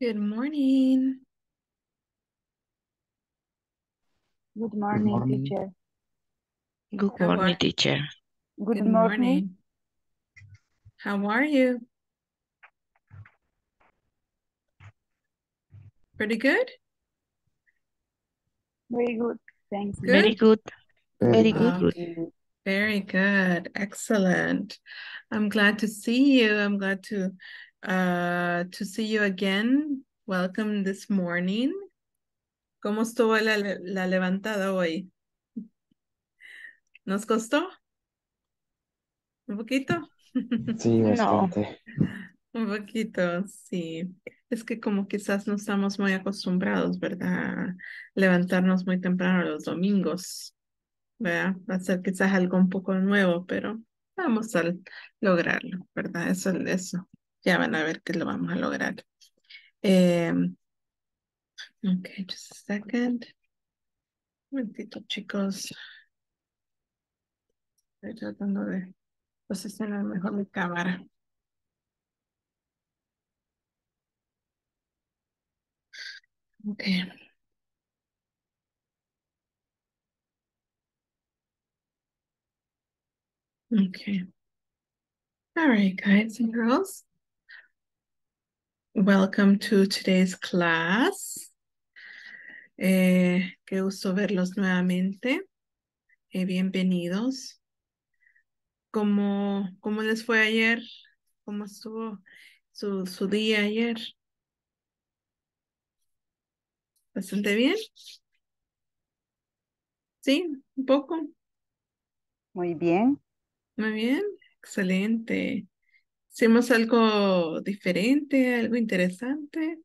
Good morning. Good morning, teacher. Good morning, teacher. Good morning. How are you? Pretty good? Very good. Thanks. Good? Very good. Very good. Okay. Very good. Excellent. I'm glad to see you. I'm glad to see you again. Welcome this morning. ¿Cómo estuvo la levantada hoy? ¿Nos costó? ¿Un poquito? Sí, bastante. No. Un poquito, sí. Es que como quizás no estamos muy acostumbrados, ¿verdad? Levantarnos muy temprano los domingos, ¿verdad? Va a ser quizás algo un poco nuevo, pero vamos a lograrlo, ¿verdad? Eso. Ya van a ver que lo vamos a lograr. Okay, just a second. Un momentito, chicos. Estoy tratando de posicionar mejor mi cámara. Okay. Okay. All right, guys and girls. Welcome to today's class. Qué gusto verlos nuevamente. Bienvenidos. ¿Cómo les fue ayer? ¿Cómo estuvo su día ayer? ¿Bastante bien? ¿Sí? ¿Un poco? Muy bien. Muy bien. Excelente. ¿Hicimos algo diferente, algo interesante?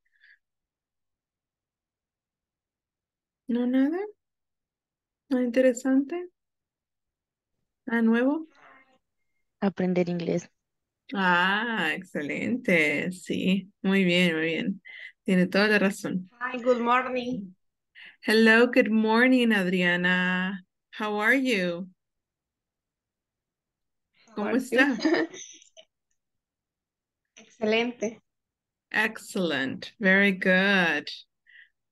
¿No nada? ¿No interesante? ¿Nada nuevo? Aprender inglés. Ah, excelente. Sí, muy bien, muy bien. Tiene toda la razón. Hi, good morning. Hello, good morning, Adriana. How are you? ¿Cómo está? Excelente. Excellent. Very good.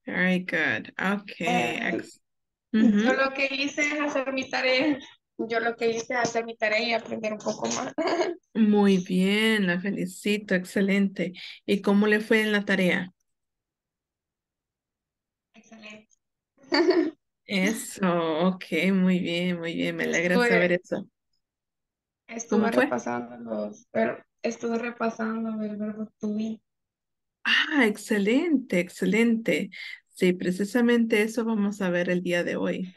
Very good. Okay. Yo lo que hice es hacer mi tarea. Y aprender un poco más. Muy bien. La felicito. Excelente. ¿Y cómo le fue en la tarea? Excelente. Eso. Okay. Muy bien. Muy bien. Me alegra saber eso. Estuve repasando los verbos. Estuve repasando el verbo to be. Ah, excelente, excelente. Sí, precisamente eso vamos a ver el día de hoy,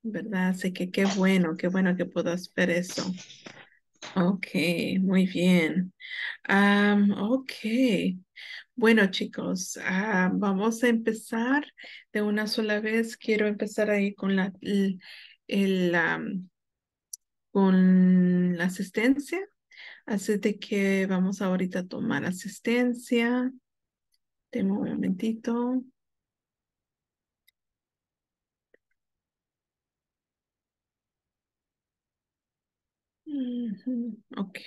¿verdad? Así que qué bueno que puedas ver eso. Ok, muy bien. Ok. Bueno, chicos, vamos a empezar de una sola vez. Quiero empezar ahí con la asistencia. Así de que vamos ahorita a tomar asistencia. Deme un momentito. Ok.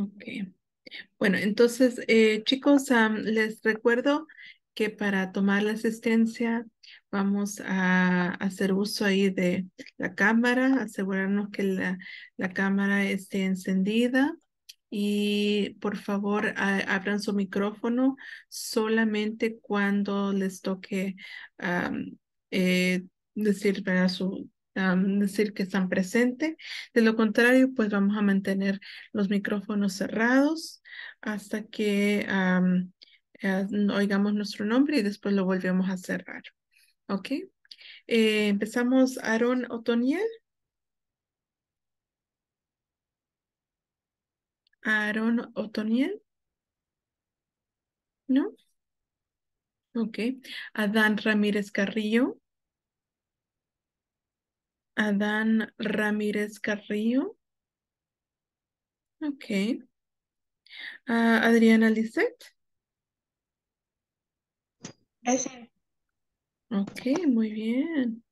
Ok. Bueno, entonces, chicos, les recuerdo que para tomar la asistencia vamos a hacer uso ahí de la cámara, asegurarnos que la cámara esté encendida y por favor abran su micrófono solamente cuando les toque decir para su... decir que están presentes. De lo contrario, pues vamos a mantener los micrófonos cerrados hasta que oigamos nuestro nombre y después lo volvemos a cerrar. ¿Ok? Empezamos, Aaron Otoniel. Aaron Otoniel. ¿No? Ok. Adán Ramírez Carrillo. Adán Ramírez Carrillo. Ok. Adriana Lisset. Presente. Okay, muy bien.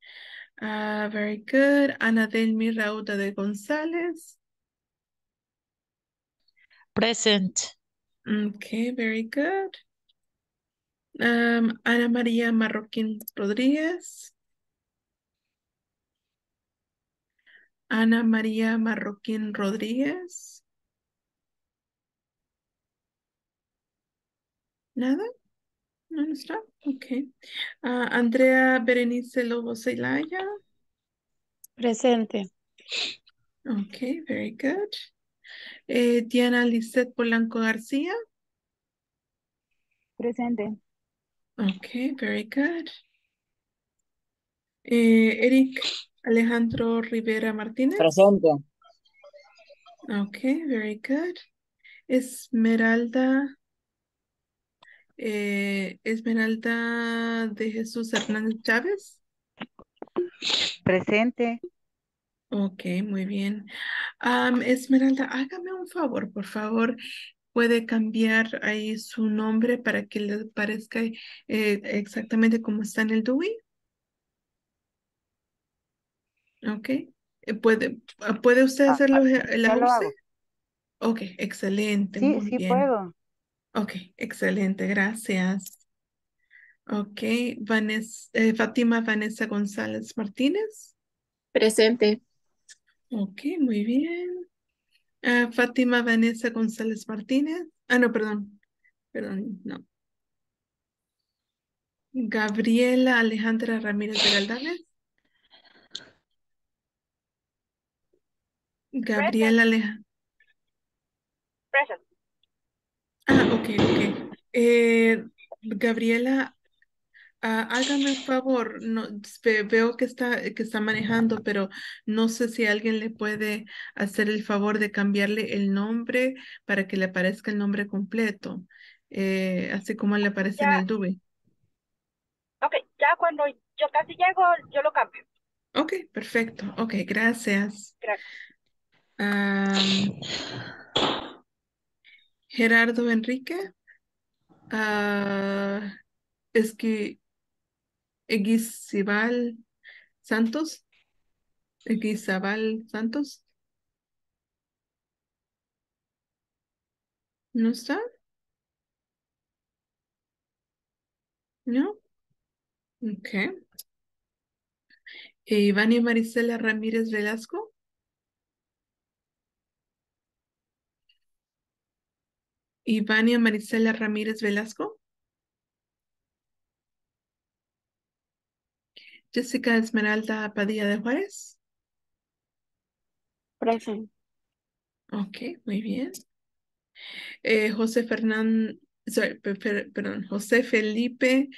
Very good. Ana Delmi Rauda de González. Present. Okay, very good. Ana María Marroquín Rodríguez. Ana María Marroquín Rodríguez. ¿Nada? ¿No está? Ok. Andrea Berenice Lobo Celaya. Presente. Ok, very good. Diana Lisette Polanco García. Presente. Ok, very good. Eric Alejandro Rivera Martínez. Presente. Ok, very good. Esmeralda de Jesús Hernández Chávez. Presente. Ok, muy bien. Esmeralda, hágame un favor, por favor. Puede cambiar ahí su nombre para que le parezca exactamente como está en el DUI. Ok. ¿Puede usted hacerlo? Ok, excelente. Sí, muy bien. Puedo. Ok, excelente, gracias. Ok, Fátima Vanessa González Martínez. Presente. Ok, muy bien. Fátima Vanessa González Martínez. Ah, no, perdón. No. Gabriela Alejandra Ramírez de Galdames. Gabriela Alejandra. Presente. Ah, ok. Gabriela, hágame un favor. No, veo que está manejando, pero no sé si alguien le puede hacer el favor de cambiarle el nombre para que le aparezca el nombre completo, así como le aparece ya en el DUI. Ok, ya cuando yo casi llego, yo lo cambio. Ok, perfecto. Ok, gracias. Gracias. Gerardo Enrique, es que Eguizabal Santos, ¿no está? ¿No? Ok. Iván y Marisela Ramírez Velasco. Ivania Marisela Ramírez Velasco. Jessica Esmeralda Padilla de Juárez. Presente. Ok, muy bien. José Felipe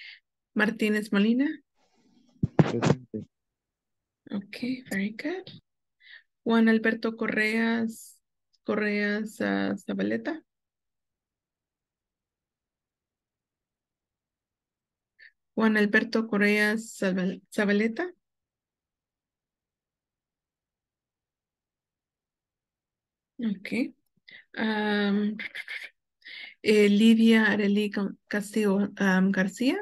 Martínez Molina. Presente. Ok, very good. Juan Alberto Correas Zabaleta. Juan Alberto Correa Zabaleta. Ok. Lidia Arely Castillo García.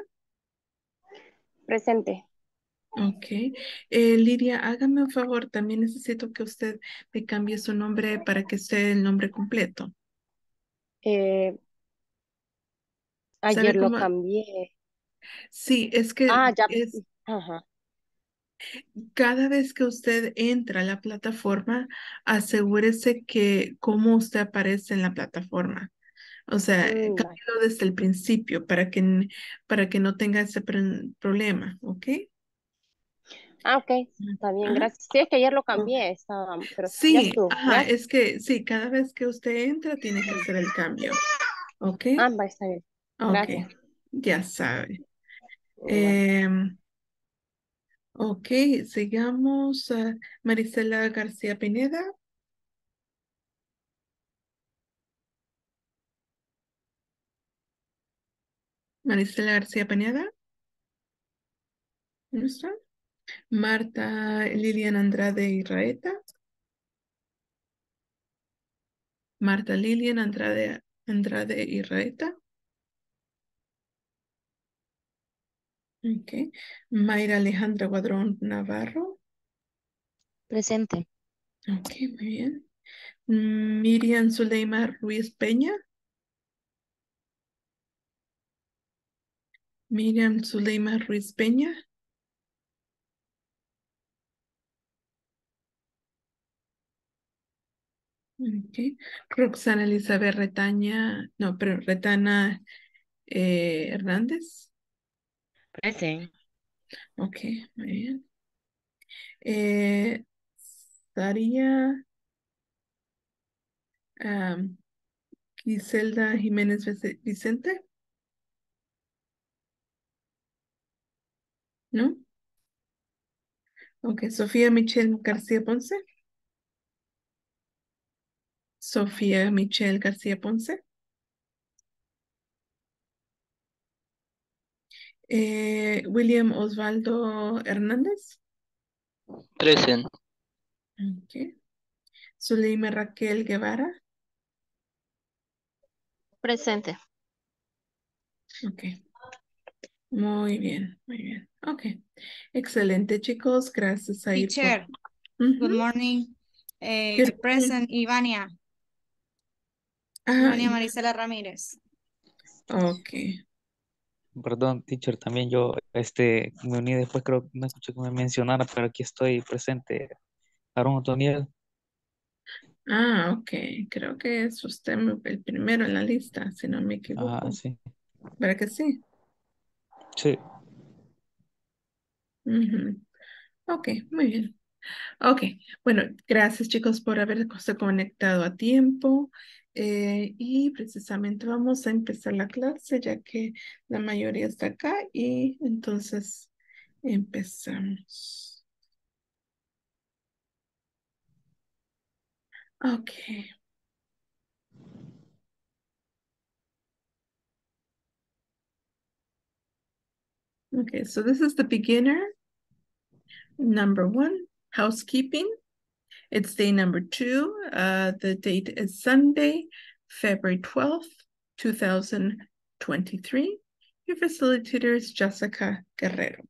Presente. Ok. Lidia, hágame un favor. También necesito que usted me cambie su nombre para que sea el nombre completo. Ayer lo cambié. Sí, es que cada vez que usted entra a la plataforma, asegúrese que cómo usted aparece en la plataforma. O sea, cámbialo desde el principio para que no tenga ese problema, ¿ok? Ah, ok, está bien, gracias. Sí, es que ayer lo cambié, pero sí, ya estuvo, es que sí, cada vez que usted entra tiene que hacer el cambio, ¿ok? Ah, está bien, gracias. Okay. Ya sabe. Ok, sigamos. Marisela García Pineda. Marisela García Pineda. ¿No está? Marta Lilian Andrade Irraeta. Marta Lilian Andrade Irraeta. Okay. Mayra Alejandra Guadrón Navarro. Presente. Ok, muy bien. Miriam Zuleima Ruiz Peña. Miriam Zuleima Ruiz Peña. Okay. Roxana Elizabeth Retaña, no, pero Retana Hernández. Presente. Ok, muy bien. Daría Giselda Jiménez Vicente. ¿No? Ok, Sofía Michelle García Ponce. Sofía Michelle García Ponce. William Osvaldo Hernández. Presente. Okay. Zuleima Raquel Guevara. Presente. Ok. Muy bien, muy bien. Ok. Excelente, chicos. Gracias a teacher. Por... Good morning. Present, Ivania. Ivania Marisela Ramírez. Ok. Perdón, teacher, también yo me uní después, creo que no escuché que me mencionara, pero aquí estoy presente. Aaron Otoniel. Ah, ok. Creo que es usted el primero en la lista, si no me equivoco. Ah, sí. ¿Verdad que sí? Sí. Ok, muy bien. Ok, bueno, gracias chicos por haberse conectado a tiempo y precisamente vamos a empezar la clase ya que la mayoría está acá y entonces empezamos. Ok. Okay, so this is the beginner. Number 1, housekeeping. It's day number 2. The date is Sunday, February 12th, 2023. Your facilitator is Jessica Guerrero.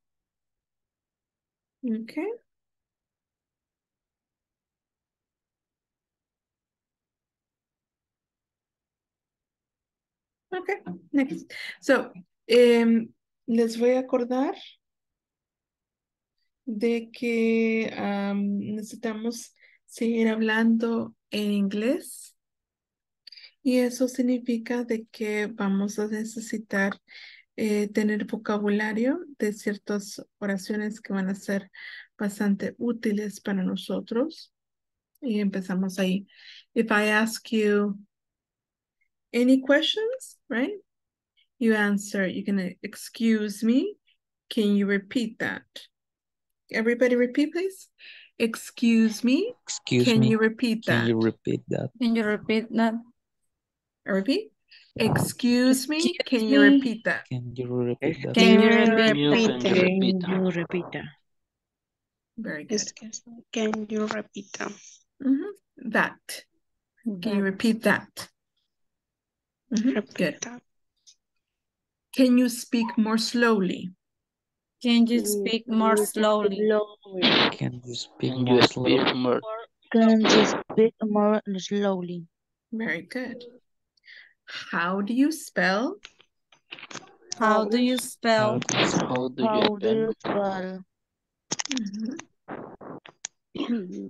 Okay. Okay, next. So, les voy a acordar de que necesitamos seguir hablando en inglés y eso significa de que vamos a necesitar tener vocabulario de ciertas oraciones que van a ser bastante útiles para nosotros. Y empezamos ahí. If I ask you any questions, right? You answer, you can excuse me. Can you repeat that? Everybody repeat, please. Excuse me. Excuse me. Can you repeat that? Can you repeat that? Can you repeat that? Repeat. Excuse me. Can you repeat that? Can you repeat that? Can you repeat that? Can you repeat that? Very good. Can you repeat that? That. Can you repeat that? Good. Can you speak more slowly? Can you speak more slowly? Can you speak more slowly? Can you speak more slowly? Very good. How do you spell? How do you spell? How do you spell?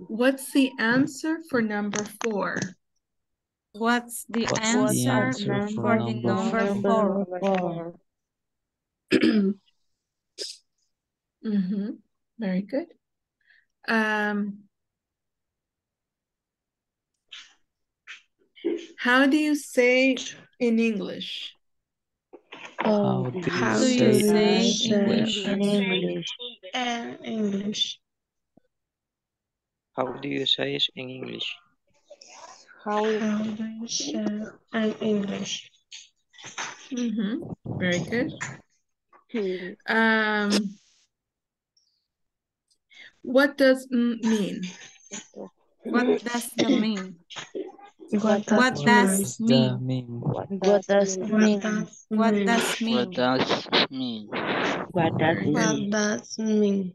What's the answer for number 4? What's the answer for the number 4? Very good. How do you say in English? How do you say English? In English. English. How do you say it in English? How do you say in English? Very good. What does mean? What does it mean? What does mean? What does mean? What does mean? What does mean? What does mean? What does mean?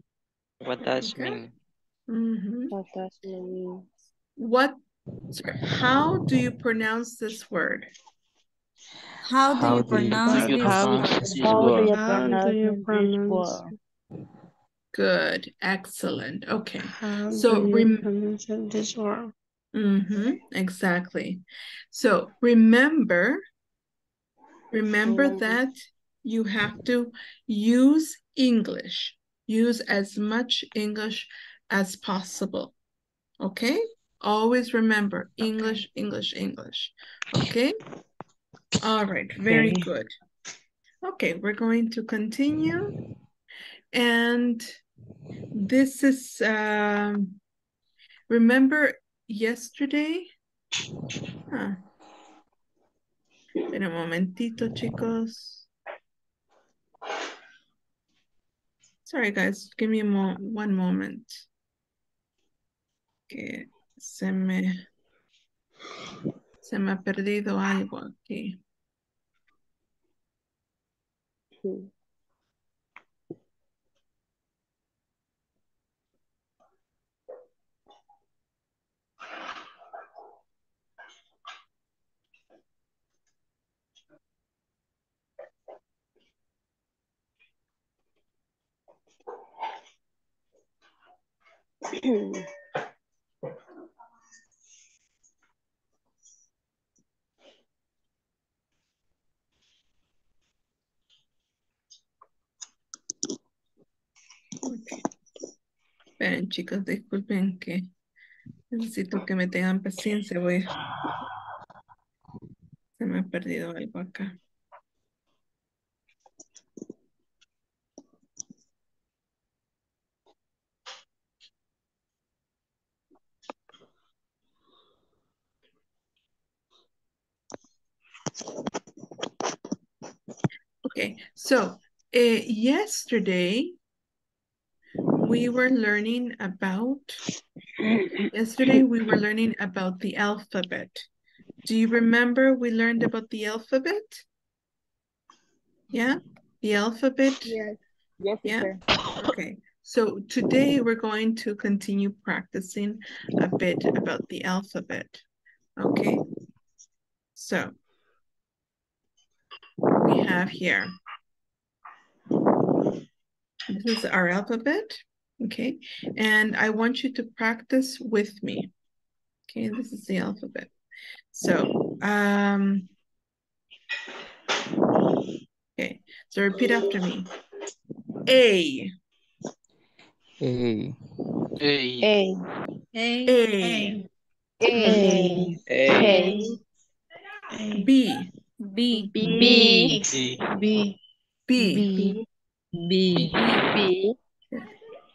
What does mean? What? How do you pronounce this word? How do you pronounce this word? How do you pronounce this word? Good, excellent. Okay. So remember this word. Exactly. So remember that you have to use English. Use as much English as possible. Okay? Always remember English, English, English. Okay? All right. Very good. Okay, we're going to continue. And this is, remember yesterday? Espera un momentito, chicos. Sorry, guys. Give me one moment. Que se me ha perdido algo aquí. Sí. Esperen, chicos, disculpen que necesito que me tengan paciencia. Se me ha perdido algo acá. Okay, so yesterday we were learning about the alphabet. Do you remember we learned about the alphabet? Yeah, the alphabet. Yes. Yes, yeah. Sir. Okay. So today we're going to continue practicing a bit about the alphabet. Okay. So we have here. This is our alphabet, okay? And I want you to practice with me. Okay, this is the alphabet. So, okay, so repeat after me. A. A. A. A. A. A. A. A. B. B. B. B. B. B. B.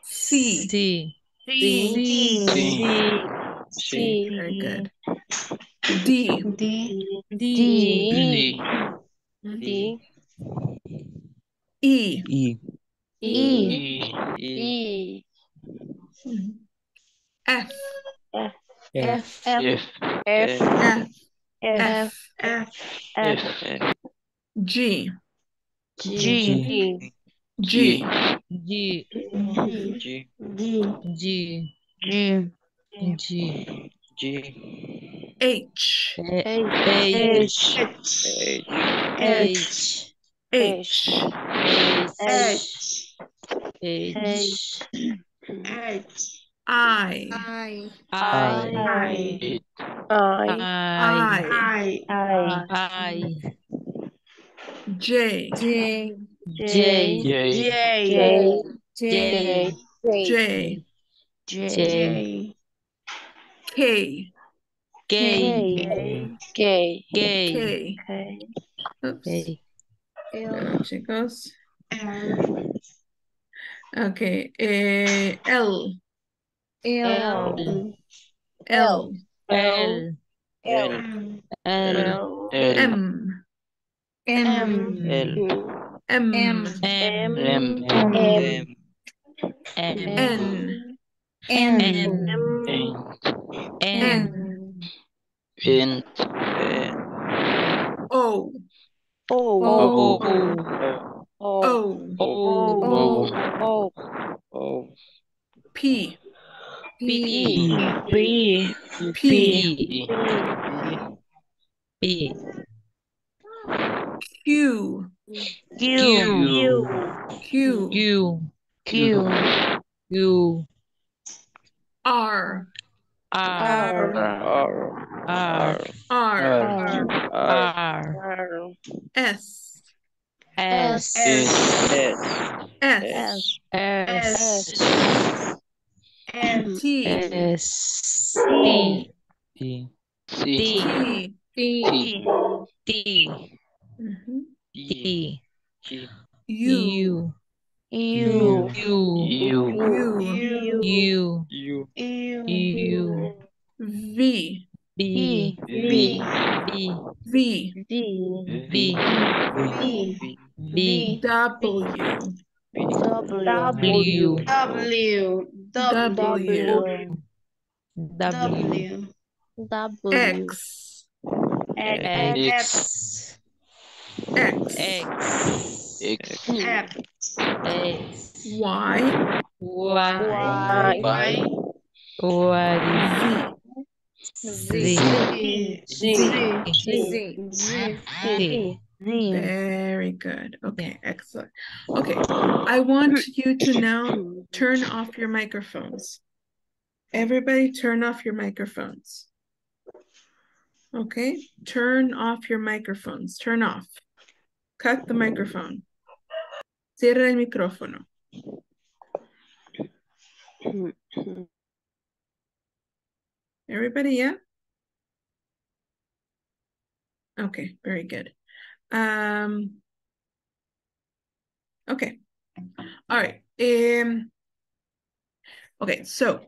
C. C. C. C. Very good. D. D. D. D. E. E. E. F. F. F. F. F. F. F. G. G. G. G. G. G. G. G. G. H. H. H. H. H. I. J. J. J. J. J. J. J. K. K. K. K. K. Chicos. Okay. L. L. L. L. L. M. M. L. M. M. M. M. M. N. N. N. N. and oh. Oh. Oh. Oh. Oh. Oh. Oh. P. P. P. P. P. Q. Q. Q. Q. Q. Q. Q. R. R. R. R. R. S. S. S. S. S. T. S. T. T. T. T. T. U. You, you, you, you, you, you, you, V, B, B, B, V, B, B, B, W, W, W, W, W, X, X, X, X, X, Y, Y, Y, Y, Z, Z, Z, Z, Z. Very good. Okay, excellent. Okay, I want you to now turn off your microphones. Everybody turn off your microphones. Okay, turn off your microphones. Turn off. Cut the microphone. Cierra el micrófono. Everybody, yeah? Okay, very good. Okay. All right. Okay, so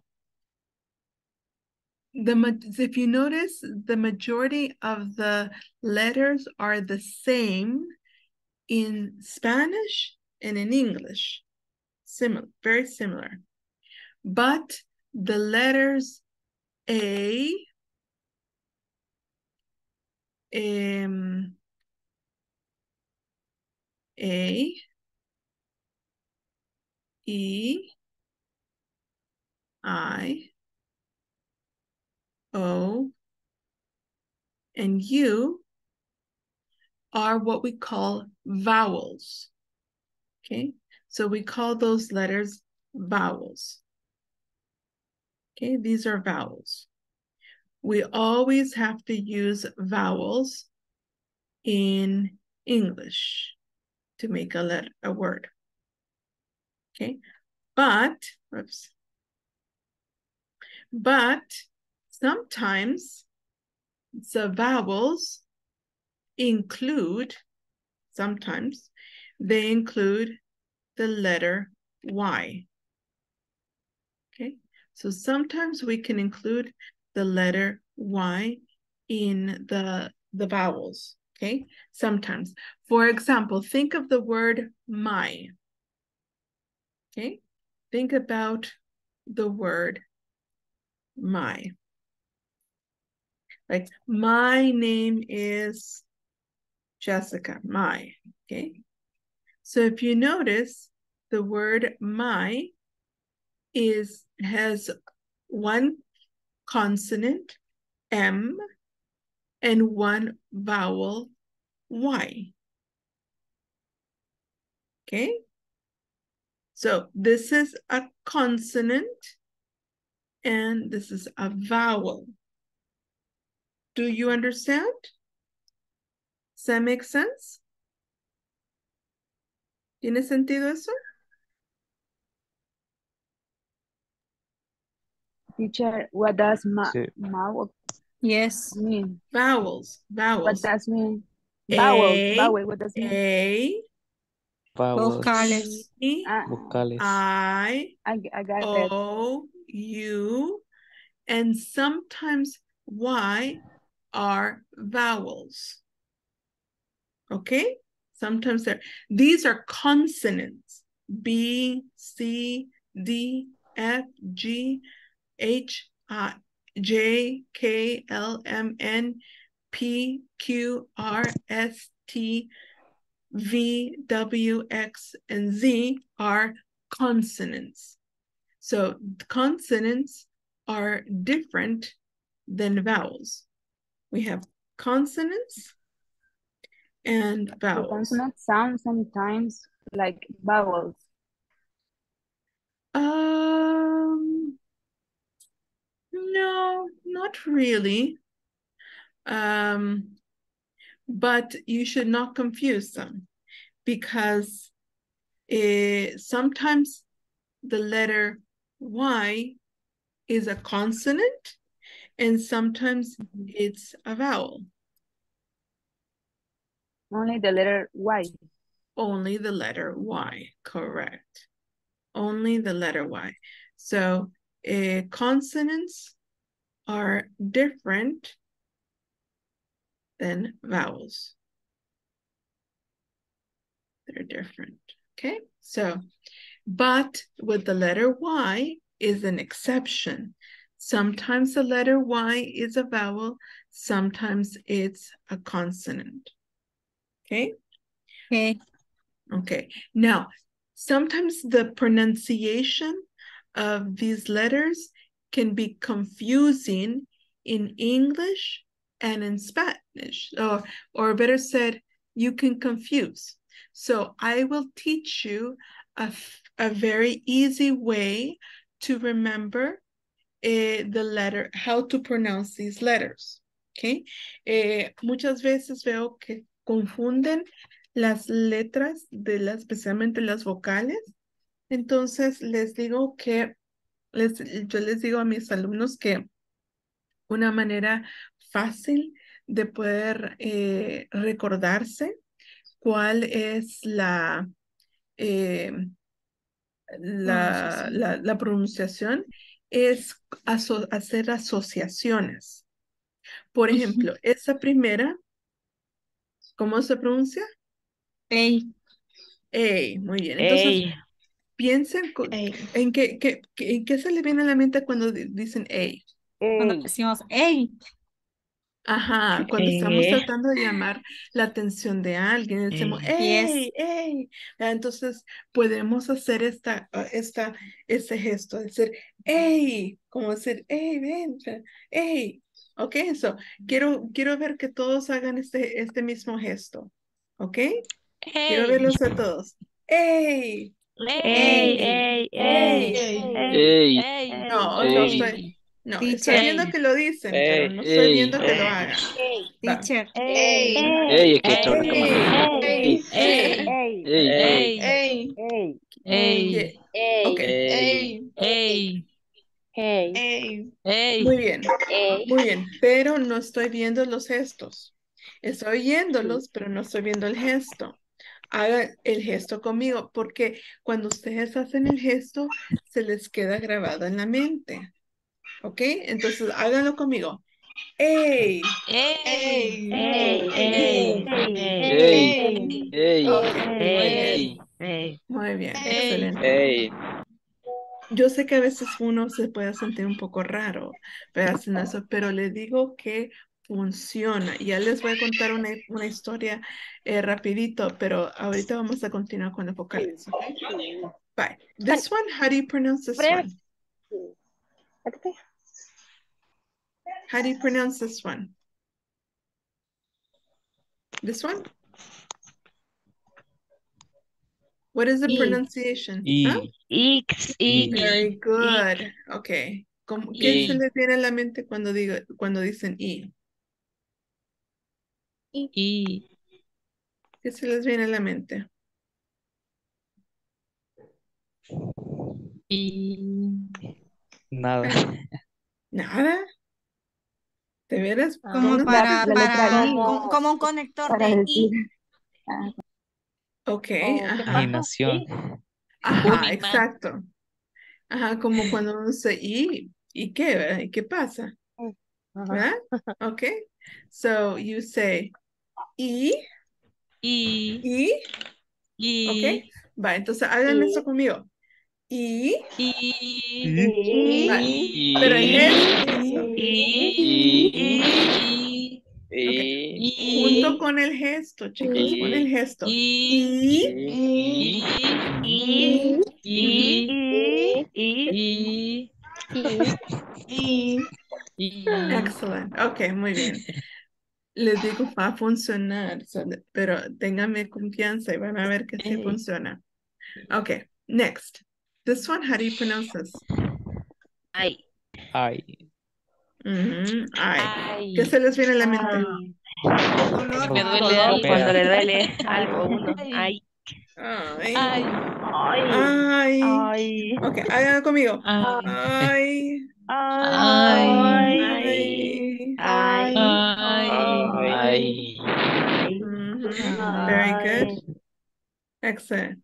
if you notice, the majority of the letters are the same in Spanish and in English, similar, very similar. But the letters A, A, E, I, O, and U are what we call vowels. Okay, so we call those letters vowels. Okay, these are vowels. We always have to use vowels in English to make a letter, a word. Okay, but, oops. But sometimes the vowels include, sometimes, they include the letter Y. Okay, so sometimes we can include the letter Y in the vowels. Okay, sometimes. For example, think of the word my. Okay, think about the word my. Like, my name is Jessica, my. Okay. So if you notice, the word my has one consonant, M, and one vowel, Y. Okay? So this is a consonant, and this is a vowel. Do you understand? Does that make sense? ¿Tiene sentido eso? Teacher, what does vowel mean? Vowels. Vowels. What does mean? Vowel. Vowel. What does mean? A. Vowels. Vocales. Vocales. I got that. O. U. And sometimes Y are vowels. Okay? Sometimes these are consonants. B, C, D, F, G, H, I, J, K, L, M, N, P, Q, R, S, T, V, W, X, and Z are consonants. So consonants are different than vowels. We have consonants and vowels. Consonants sound sometimes like vowels. No, not really. But you should not confuse them, because sometimes the letter Y is a consonant and sometimes it's a vowel. Only the letter Y. Only the letter Y, correct. Only the letter Y. So consonants are different than vowels. They're different, okay? So, but with the letter Y is an exception. Sometimes the letter Y is a vowel, sometimes it's a consonant, okay? Okay. Okay, now, sometimes the pronunciation of these letters can be confusing in English and in Spanish, or better said, you can confuse. So I will teach you a very easy way to remember the letter, how to pronounce these letters, okay? Muchas veces veo que confunden las letras, especialmente las vocales. Entonces les digo que, yo les digo a mis alumnos que una manera fácil de poder recordarse cuál es la pronunciación es hacer asociaciones. Por ejemplo, esa primera, ¿cómo se pronuncia? Ey. Ey, muy bien. Entonces, ey. Piensen en qué se le viene a la mente cuando dicen ey. Cuando decimos ey. Ajá, cuando estamos tratando de llamar la atención de alguien, decimos, ¡ey, ey! Entonces, podemos hacer este gesto, decir, ¡ey! Como decir, ¡ey, ven! ¡Ey! Ok, so, quiero ver que todos hagan este mismo gesto, ¿ok? Ey. Quiero verlos a todos. ¡Ey! ¡Ey, ey, ey! ¡Ey! No, no estoy... No, teacher, estoy viendo que lo dicen, pero no estoy viendo que lo hagan. Teacher. Ey. Ey, escuchador. Ey. Ey. Ey. Ey. Ey. Ey. Ey. Muy bien. Muy bien, pero no estoy viendo los gestos. Estoy oyéndolos, pero no estoy viendo el gesto. Hagan el gesto conmigo, porque cuando ustedes hacen el gesto, se les queda grabado en la mente. ¿Ok? Entonces, háganlo conmigo. ¡Ey! ¡Ey! ¡Ey! ¡Ey! ¡Ey! ¡Ey! ¡Ey! ¡Ey! Muy bien, excelente. ¡Ey! Yo sé que a veces uno se puede sentir un poco raro, pero le digo que funciona. Ya les voy a contar una historia rapidito, pero ahorita vamos a continuar con el vocales. Okay? Bye. This one, how do you pronounce this one? How do you pronounce this one? This one? What is the pronunciation? Huh? X. Very good. X. Okay. ¿Qué se les viene a la mente cuando dicen I? I. ¿Qué se les viene a la mente? I. Nada. ¿Nada? ¿Te verás? Como como un conector de I. Ok. Animación. Ajá, exacto. Ajá, como cuando uno dice I, ¿y qué? ¿Verdad? ¿Y qué pasa? ¿Verdad? Ok. So, you say I. I. I. Ok. Va, entonces hagan eso conmigo. Y pero en esto, Okay. Junto con el gesto, chicos, con el gesto. Excelente. Ok, muy bien. Les digo, va a funcionar, pero ténganme confianza y van a ver que sí funciona. Okay, next. This one, how do you pronounce this? I. I. Mm-hmm. Ay. ¿Qué se les viene a la mente? Me duele cuando le duele algo uno. Ay. Ay. Ay. Ay. Ay. Ok, hagan conmigo. Ay. Ay. Ay. Ay. Ay. Ay. Very good. Excellent.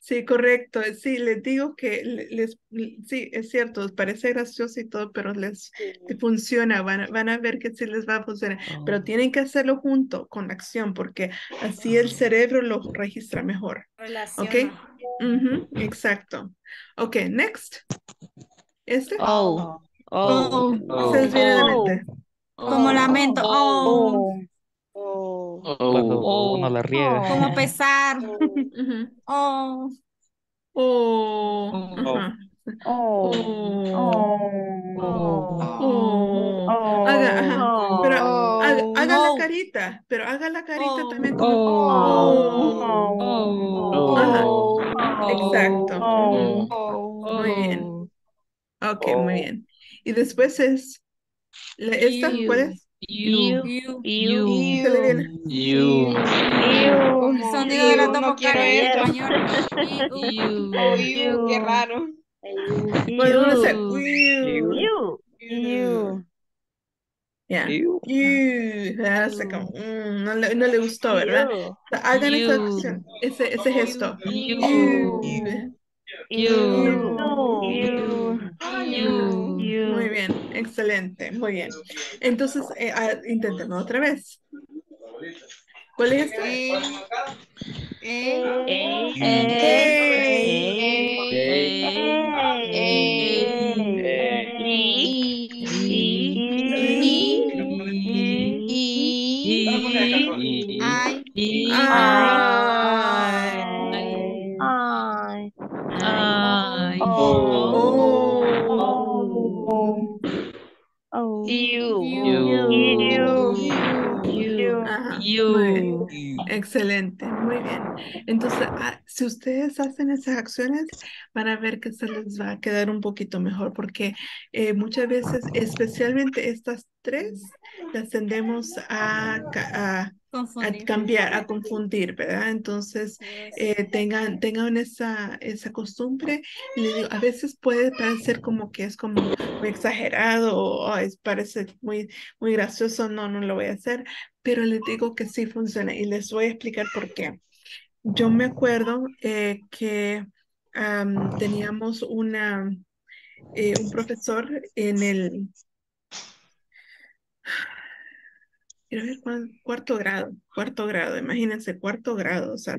Sí, correcto. Sí, les digo que sí, es cierto, parece gracioso y todo, pero les funciona, van a ver que sí les va a funcionar, pero tienen que hacerlo junto con la acción, porque así el cerebro lo registra mejor. Relaciona. ¿Ok? Exacto. Ok, next. ¿Este? Oh. Oh. Se les viene a la mente. Como lamento. Oh. Oh, cuando uno la riega. Como pesar. Oh. Oh. Oh. Haga la carita, pero haga la carita también. Oh. Exacto. Muy bien. Ok, muy bien. Y después es esta, ¿puedes? Sonido de las dos vocales en español. Qué raro. No le gustó, ¿verdad? Hagan esa acción, ese gesto. Muy bien, excelente, muy bien. Entonces, inténtenlo otra vez. ¿Cuál es este? Excelente, muy bien. Entonces, si ustedes hacen esas acciones, van a ver que se les va a quedar un poquito mejor, porque muchas veces, especialmente estas tres, las tendemos a cambiar, a confundir, ¿verdad? Entonces, tengan esa costumbre. Y les digo, a veces puede parecer como que es como muy exagerado o parece muy, muy gracioso. No lo voy a hacer. Pero les digo que sí funciona y les voy a explicar por qué. Yo me acuerdo que teníamos un profesor en el... Quiero ver, cuarto grado, imagínense, cuarto grado, o sea,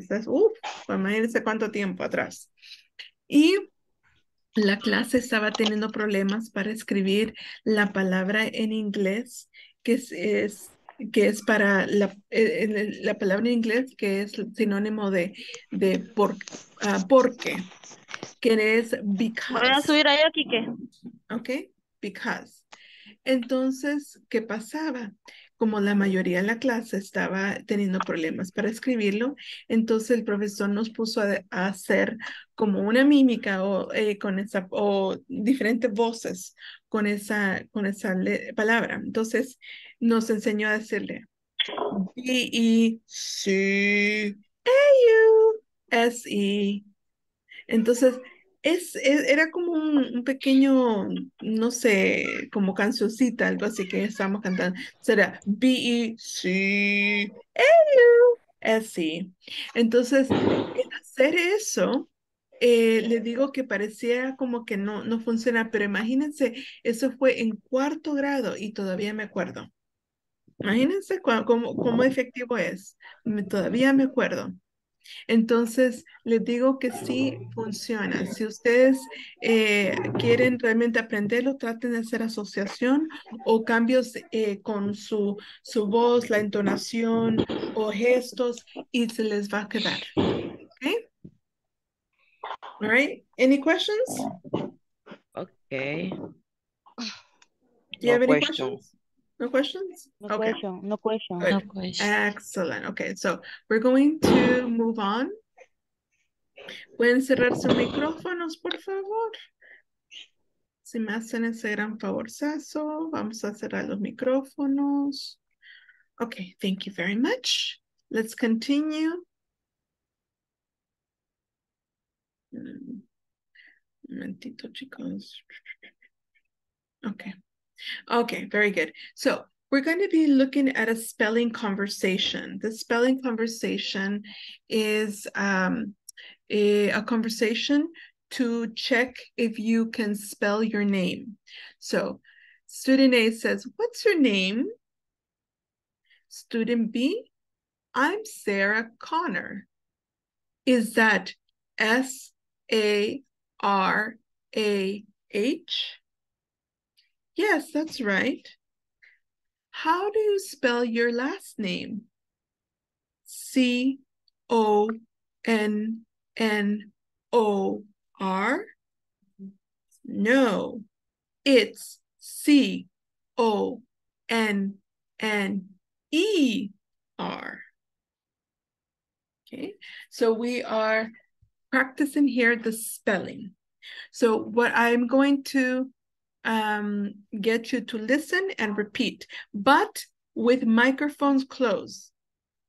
imagínense cuánto tiempo atrás. Y la clase estaba teniendo problemas para escribir la palabra en inglés, que es para la palabra en inglés, que es sinónimo de porque, que es because. Voy a subir ahí, Kike. Ok, because. Entonces, ¿qué pasaba? Como la mayoría de la clase estaba teniendo problemas para escribirlo, entonces el profesor nos puso a hacer como una mímica o diferentes voces con esa palabra. Entonces nos enseñó a decirle B-E-C-A-U-S-E. Entonces era como un pequeño, no sé, como cancioncita, algo así que estábamos cantando. Será B-E-C-A-U-S-E. Entonces, hacer eso, le digo que parecía como que no funciona, pero imagínense, eso fue en cuarto grado y todavía me acuerdo. Imagínense cómo efectivo es. Todavía me acuerdo. Entonces, les digo que sí funciona. Si ustedes quieren realmente aprenderlo, traten de hacer asociación o cambios con su voz, la entonación o gestos, y se les va a quedar. Okay. All right. Any questions? Okay. Do you have any questions? No questions? No okay. question. No question. Good. No question. Excellent. Okay, so we're going to move on. Pueden cerrar sus micrófonos, por favor. Si me hacen ese gran favorzazo, vamos a cerrar los micrófonos. Okay, thank you very much. Let's continue. Un momentito, chicos. Okay. Okay, very good. So we're going to be looking at a spelling conversation. The spelling conversation is a conversation to check if you can spell your name. So student A says, "What's your name?" Student B, "I'm Sarah Connor." Is that S-A-R-A-H? Yes, that's right. How do you spell your last name? C-O-N-N-O-R? No, it's C-O-N-N-E-R. Okay, so we are practicing here the spelling. So what I'm going to get you to listen and repeat, but with microphones closed.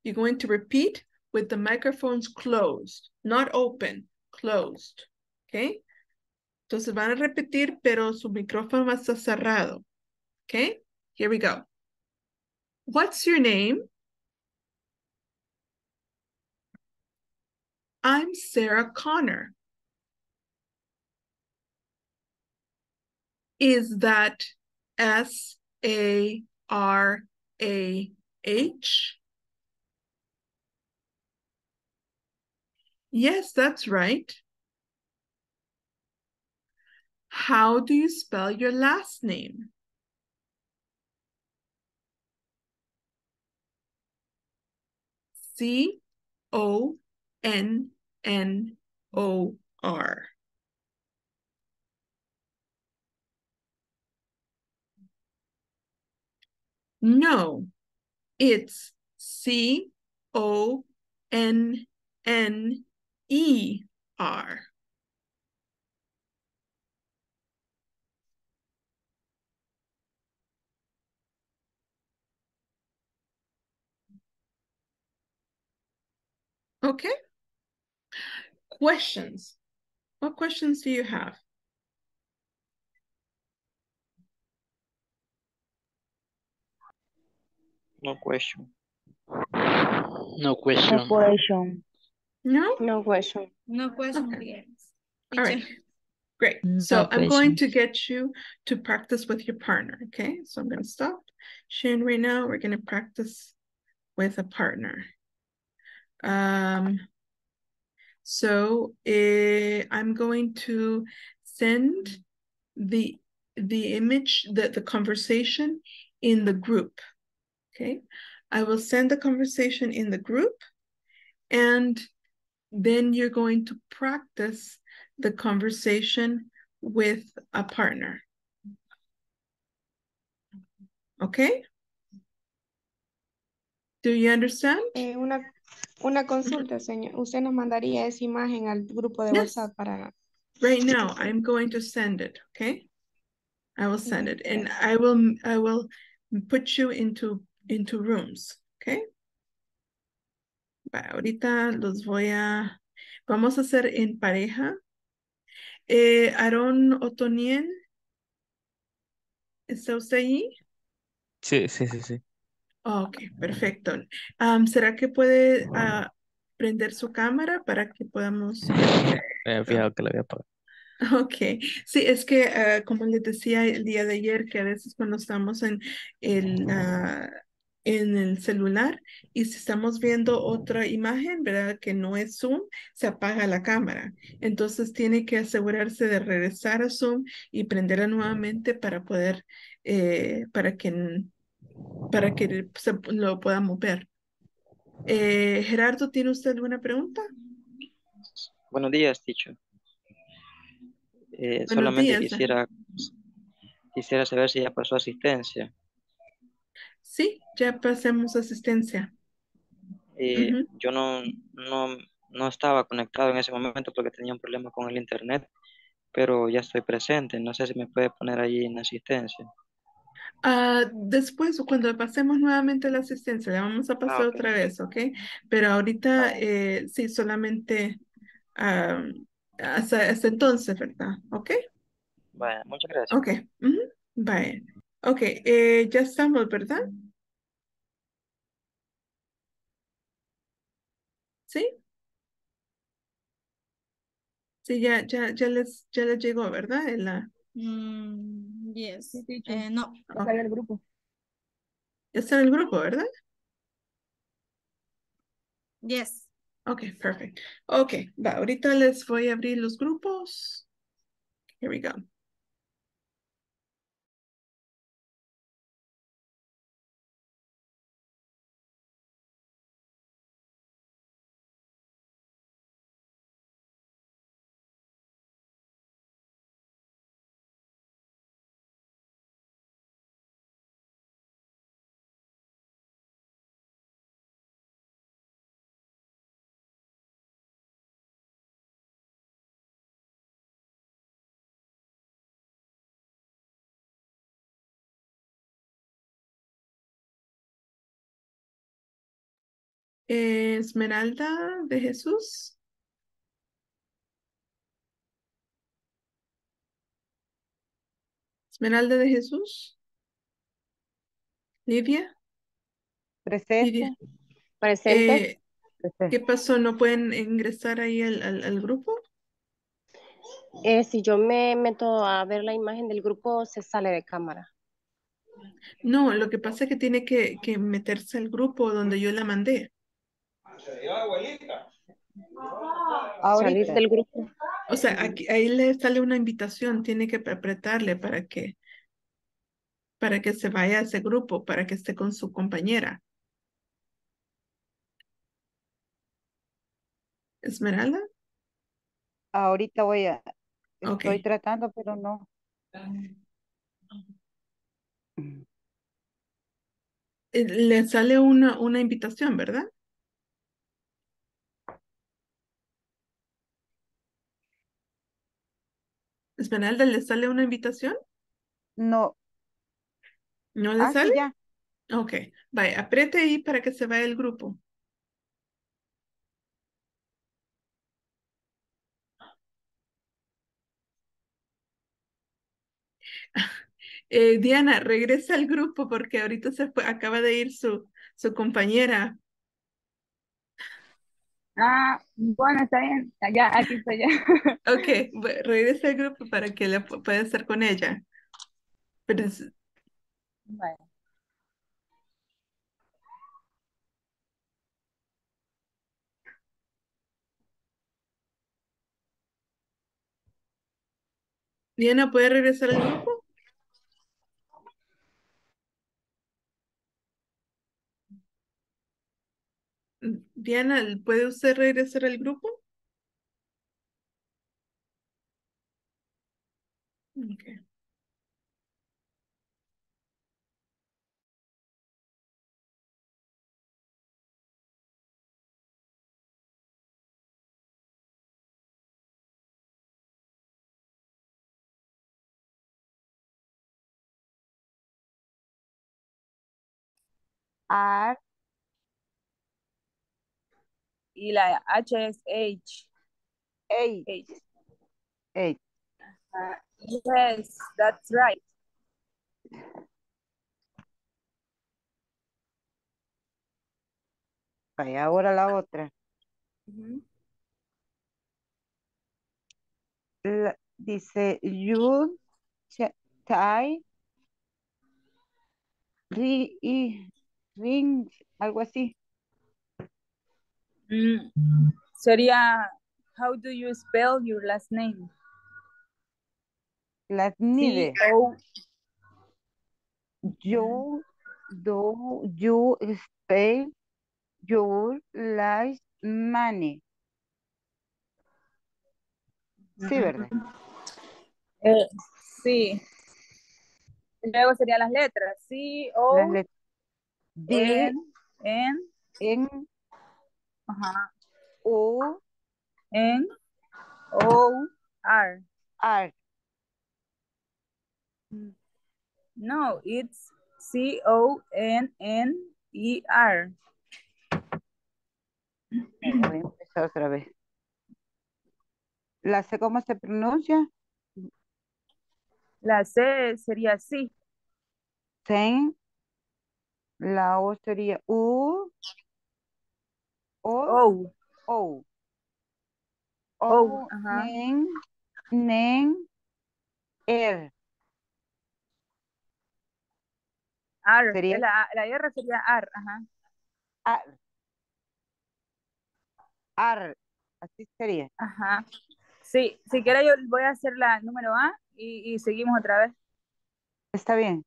You're going to repeat with the microphones closed, not open, closed. Okay? Entonces van a repetir, pero su micrófono va a estar cerrado. Okay? Here we go. What's your name? I'm Sarah Connor. Is that S-A-R-A-H? Yes, that's right. How do you spell your last name? C-O-N-N-O-R. No, it's C-O-N-N-E-R. Okay. Questions. What questions do you have? No question. No question. No question. No? No question. No question. Okay. Yes. All right. Great. No so question. I'm going to get you to practice with your partner. Okay. So I'm going to stop sharing right now. We're going to practice with a partner. I'm going to send the image, the conversation in the group. Okay, I will send the conversation in the group, and then you're going to practice the conversation with a partner. Okay? Do you understand? Una consulta, señor. Usted nos mandaría esa imagen al grupo de WhatsApp para... Right now, I'm going to send it, okay? I will send it, and I will put you into rooms, okay? Ahorita los vamos a hacer en pareja. Aarón Otonien, ¿está usted ahí? Sí. Ok, perfecto. ¿Será que puede prender su cámara para que podamos... Fijado que la voy a apagar. Okay, sí, es que como les decía el día de ayer, que a veces cuando estamos en el en el celular, y si estamos viendo otra imagen, ¿verdad?, que no es Zoom, se apaga la cámara. Entonces tiene que asegurarse de regresar a Zoom y prenderla nuevamente para poder, para que lo podamos ver. Gerardo, ¿tiene usted alguna pregunta? Buenos días, teacher. Solamente días, quisiera saber si ya pasó asistencia. Sí, ya pasamos asistencia. Yo no estaba conectado en ese momento porque tenía un problema con el internet, pero ya estoy presente. No sé si me puede poner ahí en asistencia. Después, cuando pasemos nuevamente la asistencia, la vamos a pasar otra vez, ¿ok? Pero ahorita, sí, solamente hasta entonces, ¿verdad? ¿Ok? Bueno, muchas gracias. Ok, bye. Ok, ya estamos, ¿verdad? ¿Sí? Sí, ya les llegó, ¿verdad? Yes. No. Ya está en el grupo. Ya está en el grupo, ¿verdad? Yes. Ok, perfecto. Ok, va, ahorita les voy a abrir los grupos. Here we go. Esmeralda de Jesús. Esmeralda de Jesús. Lidia. Presente. Presente. ¿Qué pasó? ¿No pueden ingresar ahí al grupo? Si yo me meto a ver la imagen del grupo, se sale de cámara. No, lo que pasa es que tiene que meterse al grupo donde yo la mandé. Salir del grupo. O sea, ahí le sale una invitación, tiene que apretarle para que se vaya a ese grupo, para que esté con su compañera. ¿Esmeralda? Ahorita estoy tratando, pero no. Le sale una invitación, ¿verdad? Esmeralda, ¿le sale una invitación? No. ¿No le sale? Sí, ya. Ok, vaya, apriete ahí para que se vaya el grupo. Diana, regresa al grupo porque ahorita acaba de ir su compañera. Bueno, está bien. Ya, aquí estoy ya. Ok, bueno, regresa al grupo para que la pueda estar con ella. Pero bueno. Diana, ¿puede regresar al grupo? Diana, ¿puede usted regresar al grupo? Okay. Y la H es H. H. Yes, that's right. Y ahora la otra. Dice, you tie ring, algo así. Sería, how do you spell your last name? Last name. How do you spell your last name? Sí, ¿verdad? Sí. Luego serían las letras. C, O, D, N, ajá, O, N, O, R. R. No, it's C, O, N, N, E, R. Voy a empezar otra vez. ¿La C cómo se pronuncia? La C sería sí. Ten. La O sería U. O. O. O. Ajá. Nen. R. R. Sería... La R sería R. Ajá. R. R. Así sería. Ajá. Sí, si quiere yo voy a hacer la número A y seguimos otra vez. Está bien.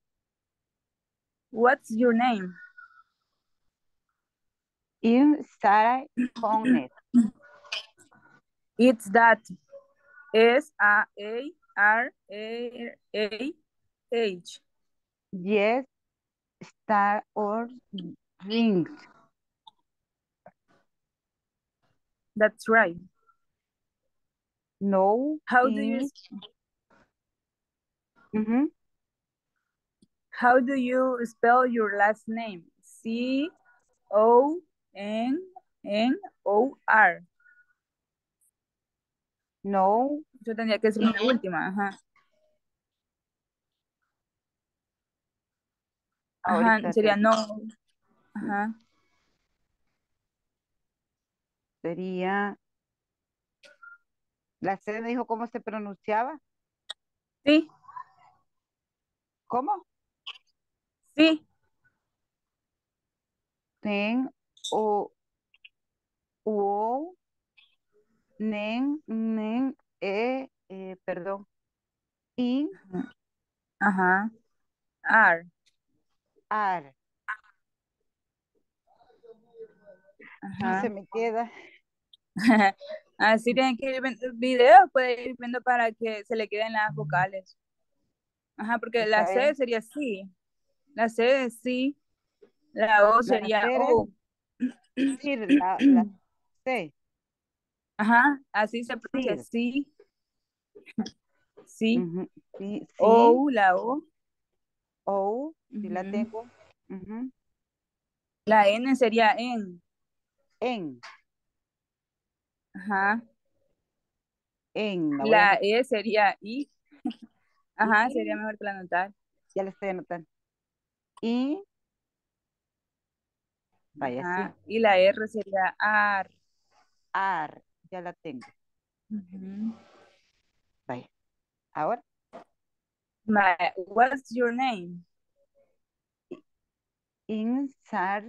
What's your name? I'm Sarah Connor. It's that. S-A-A-R-A-H. Yes, star or rings. That's right. No. How do you? Mm-hmm. How do you spell your last name? C O N N O R. No. Yo tendría que ser la última. Ajá. Ajá. Sería no. Ajá. Sería. ¿La C me dijo cómo se pronunciaba? Sí. ¿Cómo? Sí. Ten o u nen nen perdón. In. Ajá. Ar. Ar. Ajá. No se me queda. Así tienen que ir viendo videos, puede ir viendo para que se le queden las vocales. Ajá, porque la C sería sí. La C es sí. La O sería O. Sí, la C. Ajá, así se pronuncia sí. Sí. O, la O. O, si la tengo. La N sería en. En. Ajá. En. La E sería I. Ajá, sería mejor que la anotar. Ya la estoy anotando. Y. Vaya, ajá, sí. Y la R sería AR. AR, ya la tengo. Uh-huh. Vaya. Ahora. What's your name? Insar.